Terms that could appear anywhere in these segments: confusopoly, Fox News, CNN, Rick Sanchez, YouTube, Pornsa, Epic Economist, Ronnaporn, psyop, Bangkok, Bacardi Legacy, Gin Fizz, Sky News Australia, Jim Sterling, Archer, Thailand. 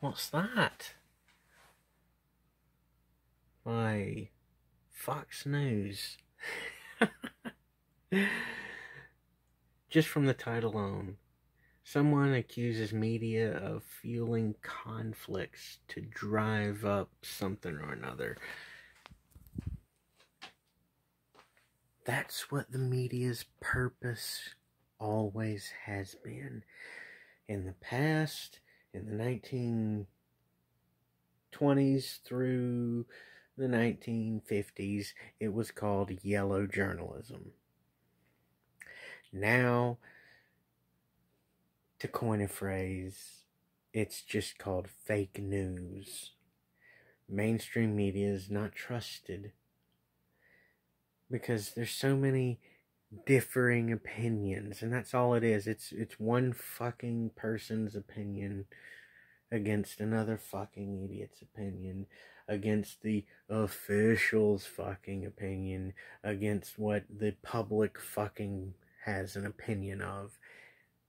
What's that? By Fox News. Just from the title alone, someone accuses media of fueling conflicts to drive up something or another. That's what the media's purpose always has been. In the past, in the 1920s through the 1950s, it was called yellow journalism. Now, to coin a phrase, it's just called fake news. Mainstream media is not trusted because there's so many differing opinions, and that's all it is. It's one fucking person's opinion against another fucking idiot's opinion, against the official's fucking opinion, against what the public fucking has an opinion of.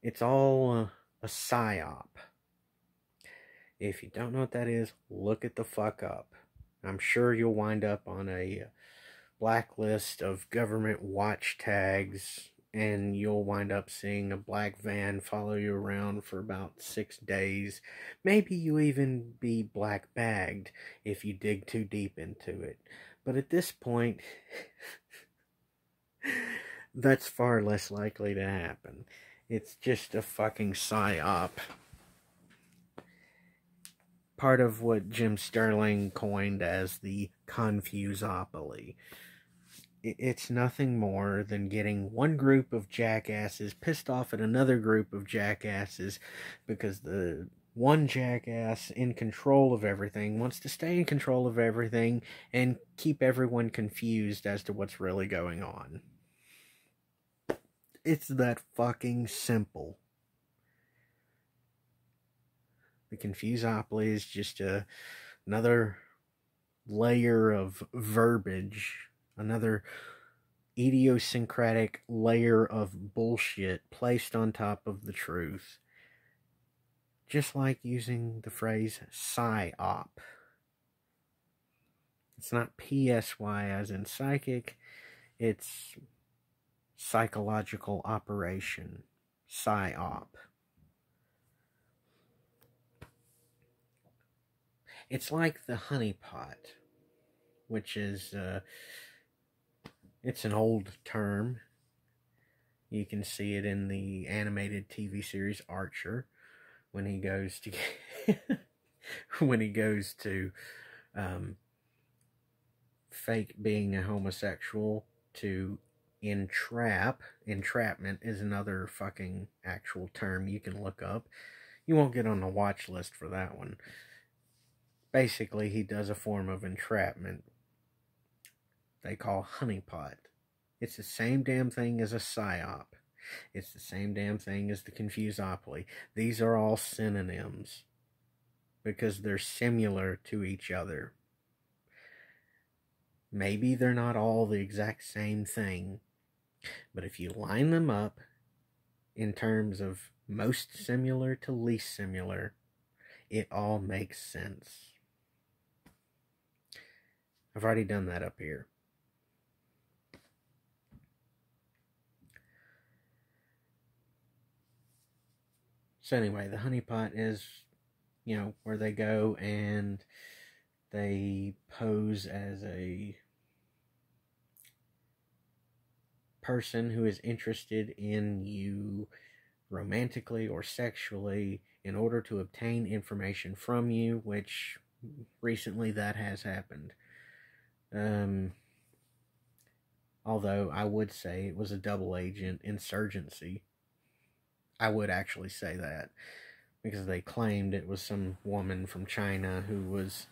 It's all a psyop. If you don't know what that is, look it the fuck up. I'm sure you'll wind up on a blacklist of government watch tags, and you'll wind up seeing a black van follow you around for about 6 days. Maybe you even be black bagged if you dig too deep into it. But at this point, that's far less likely to happen. It's just a fucking psyop. Part of what Jim Sterling coined as the confusopoly. It's nothing more than getting one group of jackasses pissed off at another group of jackasses because the one jackass in control of everything wants to stay in control of everything and keep everyone confused as to what's really going on. It's that fucking simple. The confusopoly is just another layer of verbiage, another idiosyncratic layer of bullshit placed on top of the truth. Just like using the phrase psyop. It's not PSY as in psychic, it's psychological operation, psyop. It's like the honeypot, which is, it's an old term. You can see it in the animated TV series Archer, when he goes to fake being a homosexual to entrap. Entrapment is another fucking actual term you can look up. You won't get on the watch list for that one. Basically, he does a form of entrapment they call honeypot. It's the same damn thing as a psyop. It's the same damn thing as the confusopoly. These are all synonyms because they're similar to each other. Maybe they're not all the exact same thing, but if you line them up in terms of most similar to least similar, it all makes sense. I've already done that up here. So anyway, the honeypot is, you know, where they go and they pose as a person who is interested in you romantically or sexually in order to obtain information from you, which recently that has happened. Although I would say it was a double agent insurgency. I would actually say that because they claimed it was some woman from China who was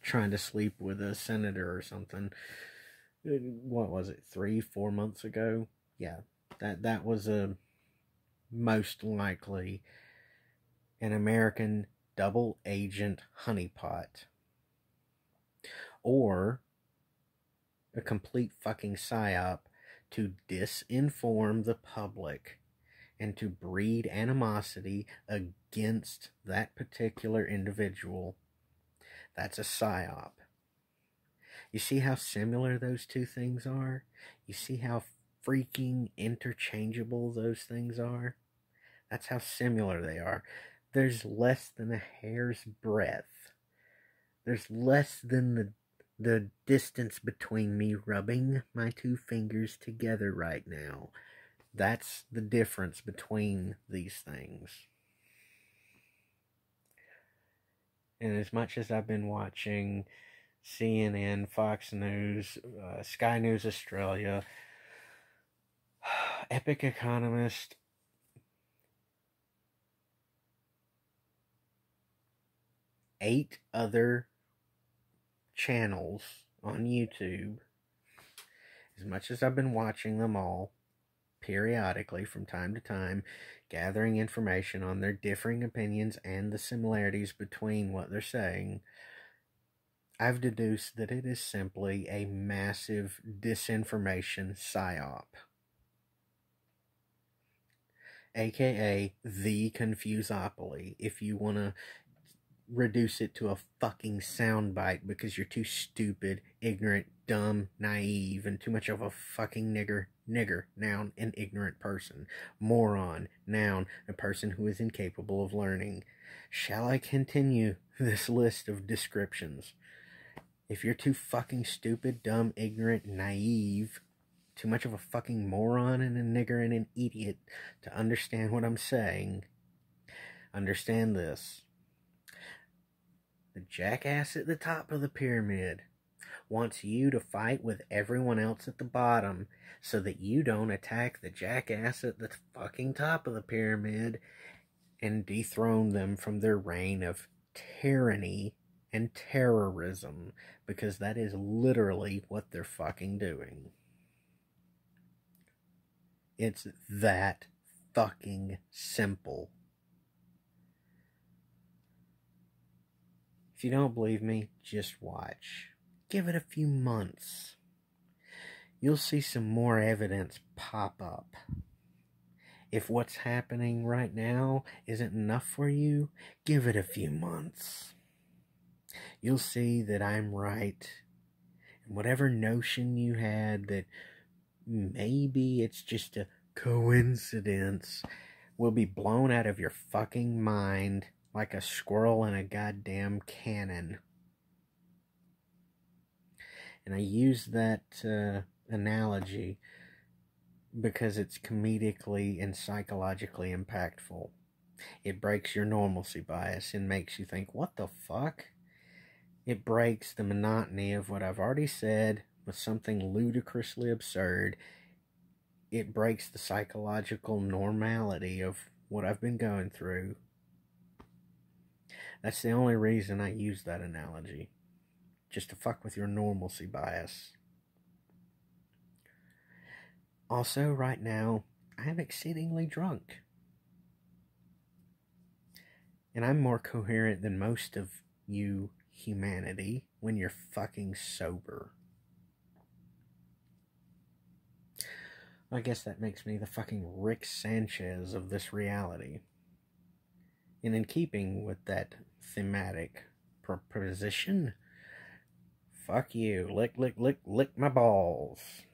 trying to sleep with a senator or something. What was it, 3-4 months ago? Yeah, that was a most likely an American double agent honeypot. Or a complete fucking psyop to disinform the public and to breed animosity against against that particular individual, that's a psyop. You see how similar those two things are? You see how freaking interchangeable those things are? That's how similar they are. There's less than a hair's breadth. There's less than the distance between me rubbing my two fingers together right now. That's the difference between these things. And as much as I've been watching CNN, Fox News, Sky News Australia, Epic Economist, eight other channels on YouTube, as much as I've been watching them all periodically from time to time, gathering information on their differing opinions and the similarities between what they're saying, I've deduced that it is simply a massive disinformation psyop. AKA the Confusopoly, if you want to reduce it to a fucking soundbite because you're too stupid, ignorant, dumb, naive, and too much of a fucking nigger, noun, an ignorant person, moron, noun, a person who is incapable of learning. Shall I continue this list of descriptions? If you're too fucking stupid, dumb, ignorant, naive, too much of a fucking moron and a nigger and an idiot to understand what I'm saying, understand this. The jackass at the top of the pyramid wants you to fight with everyone else at the bottom so that you don't attack the jackass at the fucking top of the pyramid and dethrone them from their reign of tyranny and terrorism, because that is literally what they're fucking doing. It's that fucking simple. If you don't believe me, just watch. Give it a few months. You'll see some more evidence pop up. If what's happening right now isn't enough for you, give it a few months. You'll see that I'm right. And whatever notion you had that maybe it's just a coincidence will be blown out of your fucking mind like a squirrel in a goddamn cannon. And I use that analogy because it's comedically and psychologically impactful. It breaks your normalcy bias and makes you think, what the fuck? It breaks the monotony of what I've already said with something ludicrously absurd. It breaks the psychological normality of what I've been going through. That's the only reason I use that analogy. Just to fuck with your normalcy bias. Also, right now, I am exceedingly drunk. And I'm more coherent than most of you, humanity, when you're fucking sober. I guess that makes me the fucking Rick Sanchez of this reality. And in keeping with that thematic proposition, fuck you, lick my balls.